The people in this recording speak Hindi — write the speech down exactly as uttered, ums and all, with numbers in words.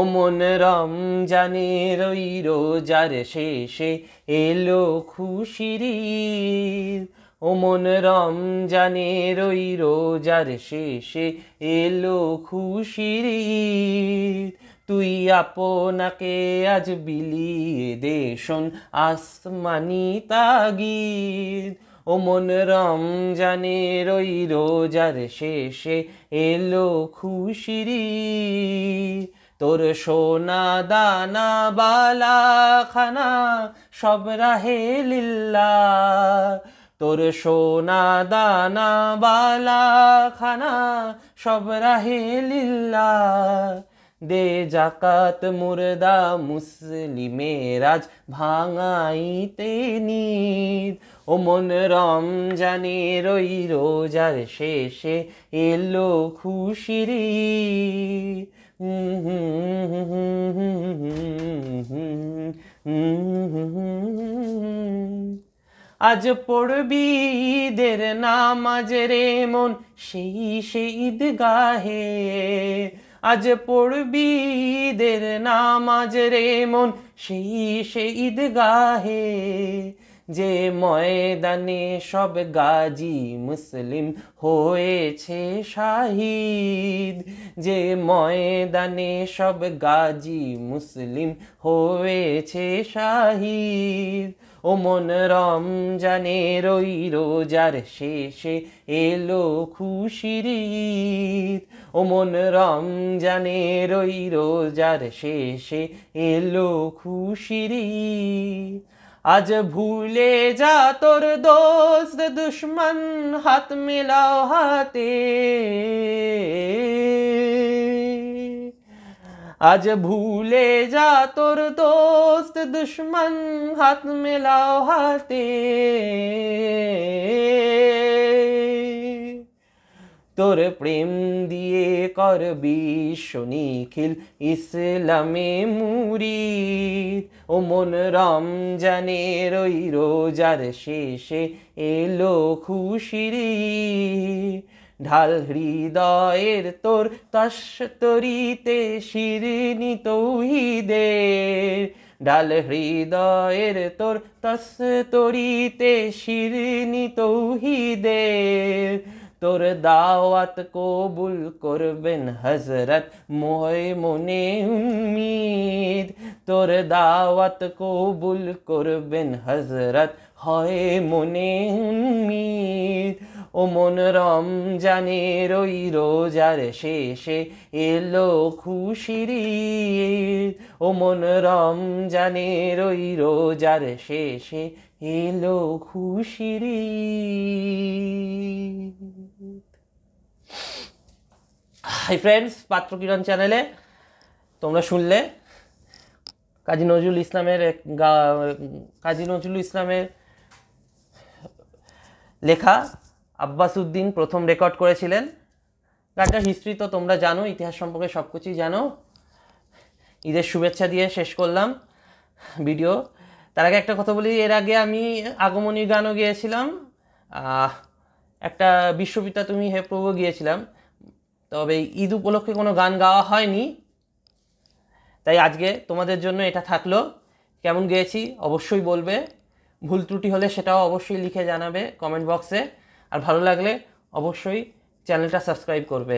ओ मन रमजानेर ओई रोजार शेषे एलो खुशिर ঈদ। ओ मन रमजानेर ओई रोजार शेषे एलो खुशिर ঈদ। तुई आपनाके आज बिलिये दे शोन आसमानी तागिद। ओ मन रमजानेर ओई रोजार शेषे एलो खुशिर ঈদ। तोर सोना दाना बाला खाना सब राहे लिल्लाह। तोर सोना दाना बाला खाना सब राहे लिल्लाह। दे जाकात मुर्दा मुस्लिमेर आज भांगाइते नीद। ओ मन रमजानेर ओई रोजार शेषे एलो खुशिर ঈদ। आज पड़बी ईदेर नामाज रे मन सेई सेई ईदगाहे। आज पड़बी ईदेर नामाज रे मन सेई सेई ईदगाहे। जे मयदाने सब गाजी मुस्लिम होएछे शाहिद। जे मयदाने सब गाजी मुस्लिम होएछे शाहिद। ओ मन रमजानेर ओई रोजार शेषे एलो खुशिर ঈদ। ओ मन रमजानेर ओई रोजार शेषे एलो खुशिर ঈদ। आज भूले जा तोर दोस्त दुश्मन हाथ मिलाओ हाथे। आज भूले जा तोर दोस्त दुश्मन हाथ मिलाओ हाथे। तोर प्रेम दिए कर विश्व निखिल इस्लामे मुरीद। ओ मन रमजानेर ओई रोजार शेषे एलो खुशिर ঈদ। ঢাল হৃদয়ের তোর তশতরিতে শিরনি তৌহিদের। ঢাল হৃদয়ের তোর তশতরিতে শিরনি তৌহিদের। তোর দাওয়াত কবুল করবেন হযরত মুয়মনে উম্মীদ। তোর দাওয়াত কবুল করবেন হযরত হয় মনে উম্মীদ। ओ मन रमजानेर ओई रोजार शेषे एलो खुशिर ঈদ। ओ मन रमजानेर ओई रोजार शेषे एलो खुशिर ঈদ। हाय फ्रेंड्स, पात्र किरण चैनले तोमरा सुनले काजी नजरुल इस्लामेर काजी नजरुल इस्लामेर लेखा আব্বাসুদ্দিন प्रथम रेकर्ड करेছিলেন। গানটার হিস্ট্রি তো তোমরা জানো, ইতিহাস সম্পর্কে সব কিছুই জানো। ঈদের শুভেচ্ছা দিয়ে শেষ করলাম ভিডিও। তার আগে একটা কথা বলি, এর আগে আমি আগমনীর গানও গিয়েছিলাম, একটা বিশ্বপিতা তুমি হে প্রভু গিয়েছিলাম, তবে ঈদ উপলক্ষে কোনো গান গাওয়া হয়নি। তাই আজকে তোমাদের জন্য এটা থাকলো। কেমন গেয়েছি অবশ্যই বলবে, ভুল ত্রুটি হলে সেটাও অবশ্যই লিখে জানাবে কমেন্ট বক্সে। আর ভালো লাগলে অবশ্যই চ্যানেলটা সাবস্ক্রাইব করবে।